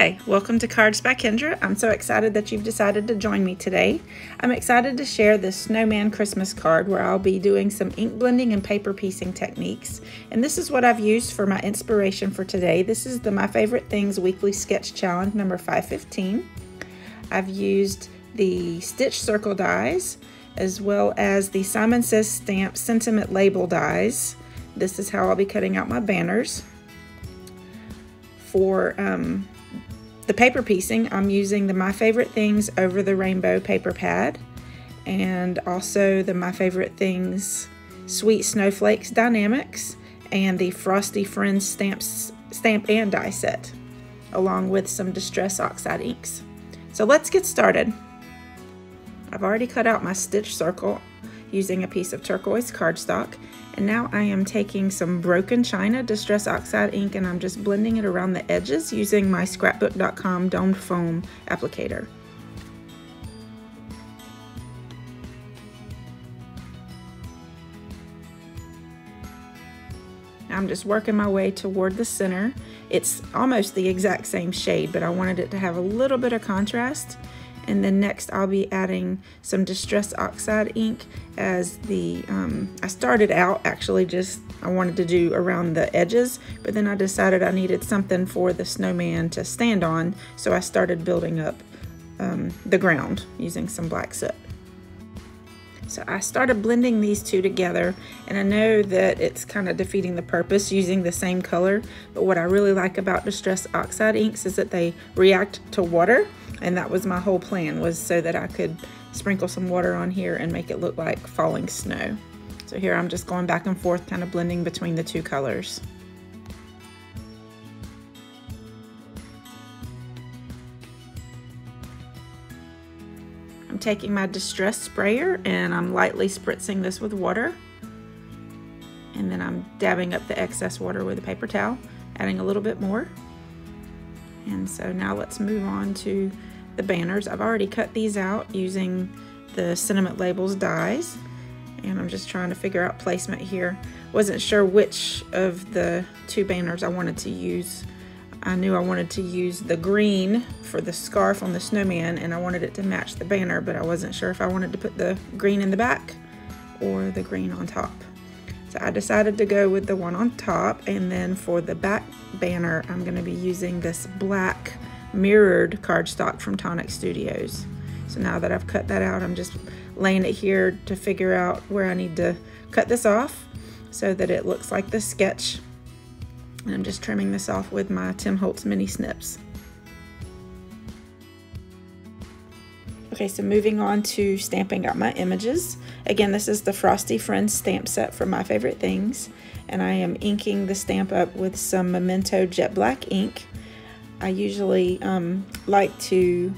Hi, welcome to Cards by Kendra. I'm so excited that you've decided to join me today. I'm excited to share this snowman Christmas card where I'll be doing some ink blending and paper piecing techniques. And this is what I've used for my inspiration for today. This is the My Favorite Things Weekly Sketch Challenge number 515. I've used the Stitch Circle dies as well as the Simon Says Stamp Sentiment Label dies. This is how I'll be cutting out my banners. For the paper piecing, I'm using the My Favorite Things Over the Rainbow paper pad and also the My Favorite Things Sweet Snowflakes Die-namics and the Frosty Friends stamp and die set, along with some Distress Oxide inks. So let's get started. I've already cut out my stitch circle using a piece of turquoise cardstock, and now I am taking some Broken China Distress Oxide ink and I'm just blending it around the edges using my scrapbook.com domed foam applicator. I'm just working my way toward the center. It's almost the exact same shade, but I wanted it to have a little bit of contrast. And then next I'll be adding some Distress Oxide ink as the, I started out actually just, I wanted to do around the edges, but then I decided I needed something for the snowman to stand on. So I started building up the ground using some black soot. So I started blending these two together, and I know that it's kind of defeating the purpose using the same color, but what I really like about Distress Oxide inks is that they react to water. And that was my whole plan, was so that I could sprinkle some water on here and make it look like falling snow. So here I'm just going back and forth, kind of blending between the two colors. I'm taking my distress sprayer and I'm lightly spritzing this with water. And then I'm dabbing up the excess water with a paper towel, adding a little bit more. And so now let's move on to the banners. I've already cut these out using the sentiment labels dies, and I'm just trying to figure out placement here. Wasn't sure which of the two banners I wanted to use. I knew I wanted to use the green for the scarf on the snowman, and I wanted it to match the banner, but I wasn't sure if I wanted to put the green in the back or the green on top. So I decided to go with the one on top, and then for the back banner, I'm gonna be using this black mirrored cardstock from Tonic Studios. So now that I've cut that out, I'm just laying it here to figure out where I need to cut this off so that it looks like the sketch. And I'm just trimming this off with my Tim Holtz mini snips. Okay, so moving on to stamping out my images. Again, this is the Frosty Friends stamp set from My Favorite Things, and I am inking the stamp up with some Memento Jet Black ink. I usually like to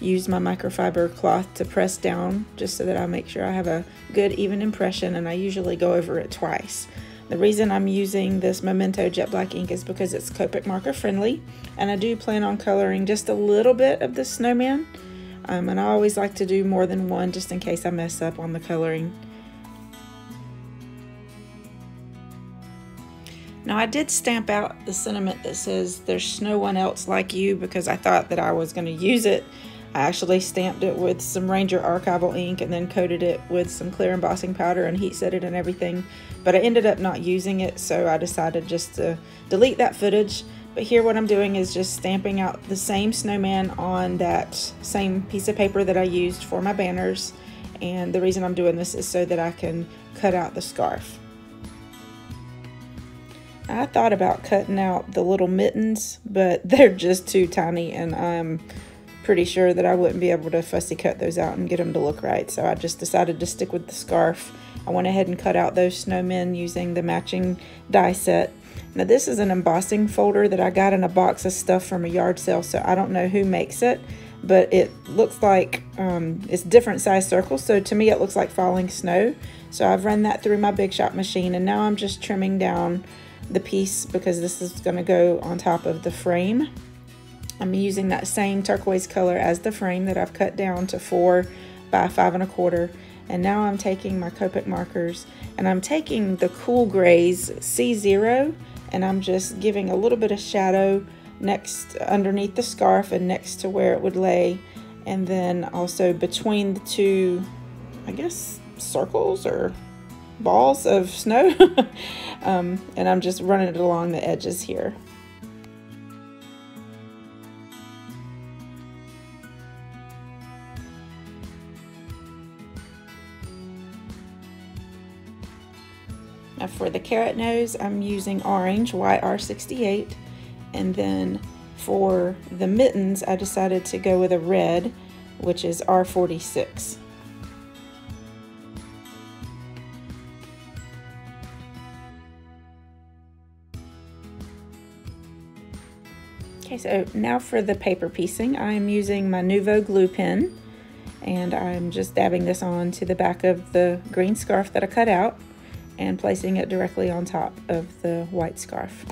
use my microfiber cloth to press down just so that I make sure I have a good even impression, and I usually go over it twice. The reason I'm using this Memento Jet Black ink is because it's Copic marker friendly, and I do plan on coloring just a little bit of the snowman. And I always like to do more than one just in case I mess up on the coloring. Now I did stamp out the sentiment that says there's no one else like you, because I thought that I was going to use it. I actually stamped it with some Ranger archival ink and then coated it with some clear embossing powder and heat set it and everything, but I ended up not using it, so I decided just to delete that footage. But here what I'm doing is just stamping out the same snowman on that same piece of paper that I used for my banners. And the reason I'm doing this is so that I can cut out the scarf. I thought about cutting out the little mittens, but they're just too tiny and I'm pretty sure that I wouldn't be able to fussy cut those out and get them to look right. So I just decided to stick with the scarf. I went ahead and cut out those snowmen using the matching die set. Now this is an embossing folder that I got in a box of stuff from a yard sale, so I don't know who makes it, but it looks like it's different size circles, so to me it looks like falling snow. So I've run that through my Big Shot machine, and now I'm just trimming down the piece because this is going to go on top of the frame. I'm using that same turquoise color as the frame that I've cut down to 4 by 5 1/4. And now I'm taking my Copic markers and I'm taking the Cool Grays C0, and I'm just giving a little bit of shadow next underneath the scarf and next to where it would lay, and then also between the two, I guess, circles or balls of snow. And I'm just running it along the edges here. Now for the carrot nose, I'm using orange, YR68, and then for the mittens, I decided to go with a red, which is R46. Okay, so now for the paper piecing, I'm using my Nuvo glue pen, and I'm just dabbing this on to the back of the green scarf that I cut out, and placing it directly on top of the white scarf.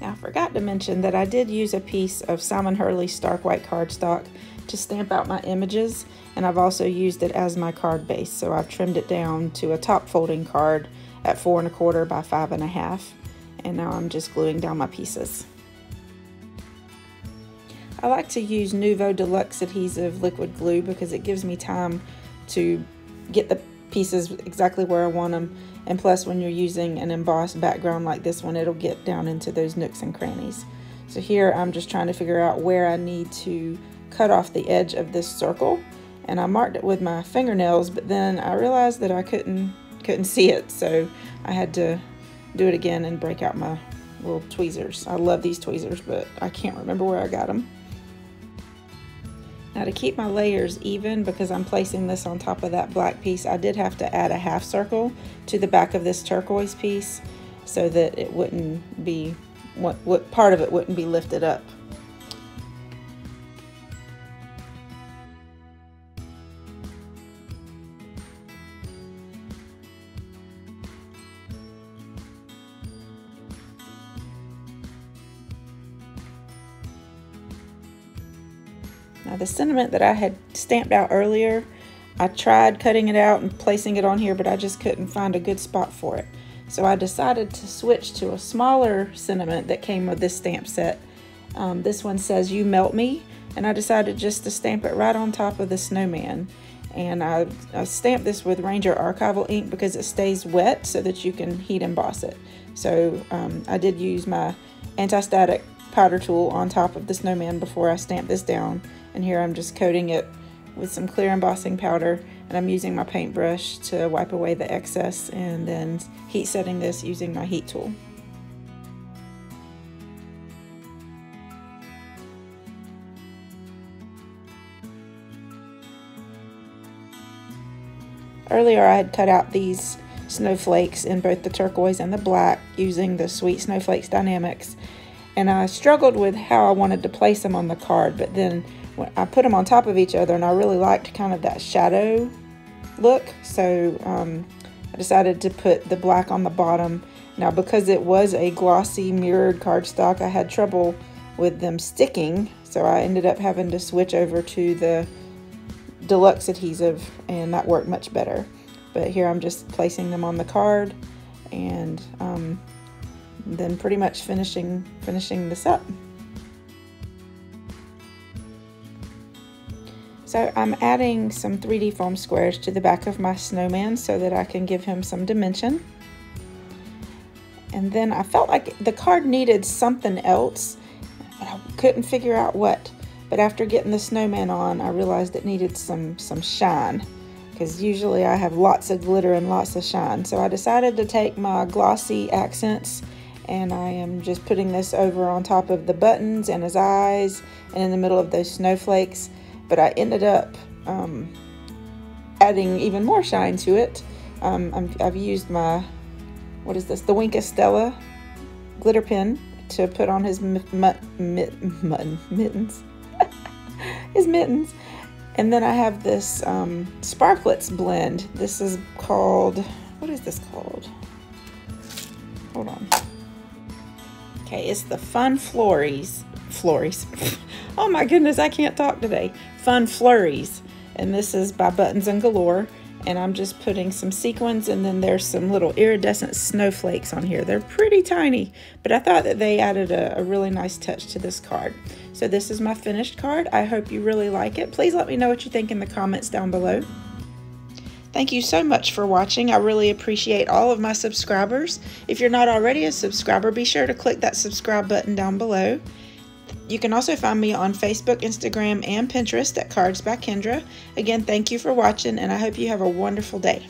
Now I forgot to mention that I did use a piece of Simon Hurley Stark White cardstock to stamp out my images, and I've also used it as my card base, so I've trimmed it down to a top folding card at 4 1/4 by 5 1/2, and now I'm just gluing down my pieces. I like to use Nuvo Deluxe Adhesive Liquid Glue because it gives me time to get the pieces exactly where I want them, and plus when you're using an embossed background like this one, it'll get down into those nooks and crannies. So here I'm just trying to figure out where I need to cut off the edge of this circle, and I marked it with my fingernails, but then I realized that I couldn't see it, so I had to do it again and break out my little tweezers. I love these tweezers, but I can't remember where I got them. Now to keep my layers even, because I'm placing this on top of that black piece, I did have to add a half circle to the back of this turquoise piece so that it wouldn't be, what part of it wouldn't be lifted up. Now the sentiment that I had stamped out earlier, I tried cutting it out and placing it on here, but I just couldn't find a good spot for it. So I decided to switch to a smaller sentiment that came with this stamp set. This one says, "You Melt Me," and I decided just to stamp it right on top of the snowman. And I stamped this with Ranger Archival ink because it stays wet so that you can heat emboss it. So I did use my anti-static powder tool on top of the snowman before I stamped this down. And here I'm just coating it with some clear embossing powder, and I'm using my paintbrush to wipe away the excess and then heat setting this using my heat tool. Earlier I had cut out these snowflakes in both the turquoise and the black using the Sweet Snowflakes Die-namics, and I struggled with how I wanted to place them on the card, but then I put them on top of each other and I really liked kind of that shadow look, so I decided to put the black on the bottom. Now because it was a glossy mirrored cardstock, I had trouble with them sticking, so I ended up having to switch over to the deluxe adhesive, and that worked much better. But here I'm just placing them on the card and then pretty much finishing this up. So I'm adding some 3D foam squares to the back of my snowman so that I can give him some dimension. And then I felt like the card needed something else, but I couldn't figure out what. But after getting the snowman on, I realized it needed some shine, because usually I have lots of glitter and lots of shine. So I decided to take my glossy accents, and I am just putting this over on top of the buttons and his eyes and in the middle of those snowflakes. But I ended up adding even more shine to it. I've used my, what is this, the Wink of Stella glitter pen to put on his mittens. And then I have this Sparkletz blend. This is called, what is this called? Hold on. Okay, it's the Fun Flurries. Oh my goodness, I can't talk today. Fun Flurries, and this is by Buttons Galore, and I'm just putting some sequins, and then there's some little iridescent snowflakes on here. They're pretty tiny, but I thought that they added a really nice touch to this card. So this is my finished card. I hope you really like it. Please let me know what you think in the comments down below. Thank you so much for watching. I really appreciate all of my subscribers. If you're not already a subscriber, be sure to click that subscribe button down below. You can also find me on Facebook, Instagram, and Pinterest at Cards by Kendra. Again, thank you for watching, and I hope you have a wonderful day.